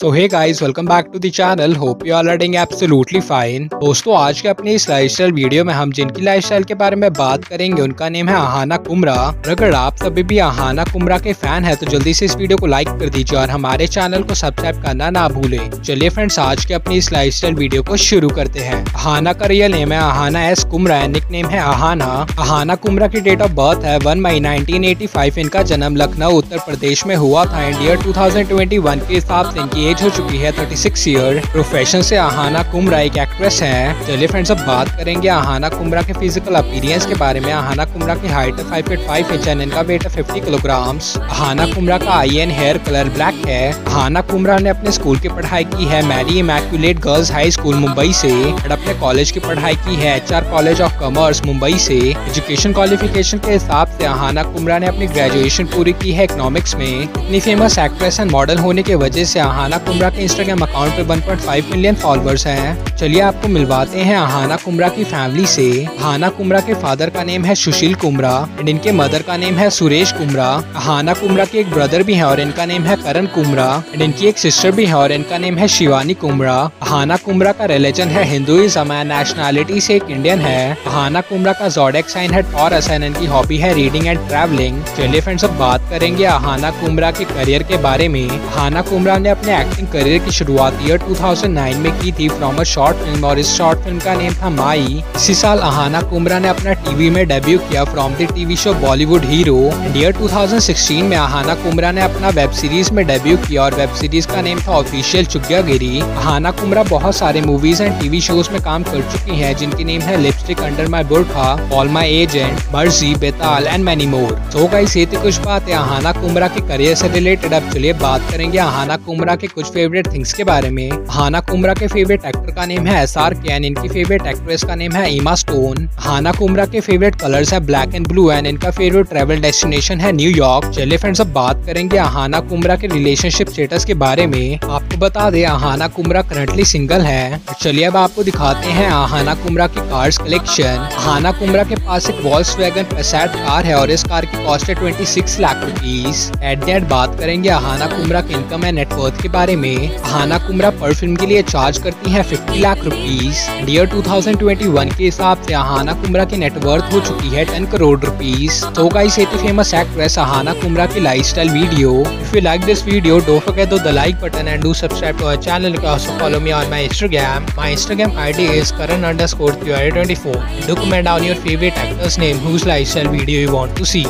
So hey guys, welcome back to the channel. Hope you all are doing absolutely fine. दोस्तों आज के अपने इस लाइफस्टाइल वीडियो में हम जिनकी लाइफस्टाइल के बारे में बात करेंगे उनका नेम है आहाना कुमरा। अगर आप सभी भी आहाना कुमरा के फैन हैं तो जल्दी से इस वीडियो को लाइक कर दीजिए और हमारे चैनल को सब्सक्राइब करना ना भूलें। चलिए फ्रेंड्स आज के अपने इस लाइफस्टाइल वीडियो को शुरू करते हैं। आहाना का रियल नेम है Aahana S Kumra, nick name है आहाना। आहाना कुमरा की डेट ऑफ बर्थ है 1 मई 1985। इनका जन्म लखनऊ उत्तर प्रदेश में हुआ था। एंड ईयर 2021 के हिसाब से इनकी एज हो चुकी है 36 ईयर। प्रोफेशन से आहाना कुमरा एक एक्ट्रेस हैं। चलिए फ्रेंड्स अब बात करेंगे आहाना कुमरा के फिजिकल अपीयरेंस के बारे में। आहाना कुमरा की हाइट है 5 फीट 5 इंच एंड इनका वेट है 50 किलोग्राम्स। आहाना कुमरा का eye and hair colour black है। आहाना कुमरा ने अपने स्कूल की पढ़ाई की है Mary immaculate girls high school Mumbai से और अपने कॉलेज की पढ़ाई की है H.R. College of commerce Mumbai से। एजुकेशन क्वालिफिकेशन के हिसाब से आहाना कुमरा ने अपनी ग्रेजुएशन पूरी की है इकोनॉमिक्स में। इतनी फेमस एक्ट्रेस एंड मॉडल होने की वजह से आहाना कुमरा के इंस्टाग्राम अकाउंट पे 1.5 मिलियन फॉलोअर्स हैं। चलिए आपको मिलवाते हैं आहाना कुमरा की फैमिली से। आहाना कुमरा के फादर का नेम है सुशील कुमरा एंड इनके मदर का नेम है सुरेश कुमरा। आहाना कुमरा के एक ब्रदर भी है और इनका नेम है करण कुमरा एंड इनकी एक सिस्टर भी है और इनका नेम है शिवानी कुमरा। आहाना कुमरा का रिलीजन है हिंदुइज्म एंड नेशनैलिटी से एक इंडियन है। आहाना कुमरा का ज़ोडिएक साइन है टॉरस एंड इनकी हॉबी है रीडिंग एंड ट्रैवलिंग। चलिए फ्रेंड्स अब बात करेंगे आहाना कुमरा के करियर के बारे में। आहाना कुमरा ने अपने एक्टिंग करियर की शुरुआत ईयर 2009 में की थी फ्रॉम अ शॉर्ट फिल्म और इस शॉर्ट फिल्म का नेम था माई। इसी साल आहाना कुमरा ने अपना टीवी में डेब्यू किया from the TV show Bollywood hero. Year 2016 में आहाना कुमरा ने अपना वेब सीरीज में डेब्यू किया और वेब सीरीज का नेम था ऑफिशियल चुग्यागिरी। आहाना कुमरा बहुत सारे मूवीज एंड टीवी शोज में काम कर चुकी है जिनकी नेम है लिपस्टिक अंडर माई बुरखा, ऑल माई एजेंट, मर्जी, बेताल एंड मैनी मोर। तो गाइस ये थी कुछ बातें आहाना कुमरा के करियर से रिलेटेड। अब चलिए बात करेंगे आहाना कुमरा के कुछ फेवरेट थिंग्स के बारे में। आहाना कुमरा के फेवरेट एक्टर का नेम है SRK एंड इनकी फेवरेट एक्ट्रेस का नेम है एमा स्टोन। आहाना कुमरा के फेवरेट कलर्स है ब्लैक एंड ब्लू एंड इनका फेवरेट ट्रैवल डेस्टिनेशन है न्यूयॉर्क। चलिए फ्रेंड्स अब बात करेंगे आहाना कुमरा के रिलेशनशिप स्टेटस के बारे में। आपको बता दें आहाना कुमरा करंटली सिंगल है। चलिए अब आपको दिखाते हैं आहाना कुमरा की कार्स कलेक्शन। आहाना कुमरा के पास एक वॉल्क्सवैगन पैसाट कार है और इस कार की कॉस्ट है 26 lakh rupees. At the end बात करेंगे आहाना कुमरा की इनकम एंड नेटवर्थ के बारे में। आहाना कुमरा पर फिल्म के लिए चार्ज करती है 50 लाख रुपीस। ईयर 2021 के हिसाब से आहाना कुमरा की नेटवर्थ हो चुकी है 10 करोड़ रुपीस। तो गाइस ये थी फेमस एक्ट्रेस आहाना कुमरा की lifestyle video. If you like this video, don't forget to the like button and do subscribe to our channel. You can also follow me on my Instagram. My Instagram ID is karan_qra24. Document down your favorite actor's name whose lifestyle video you want to see.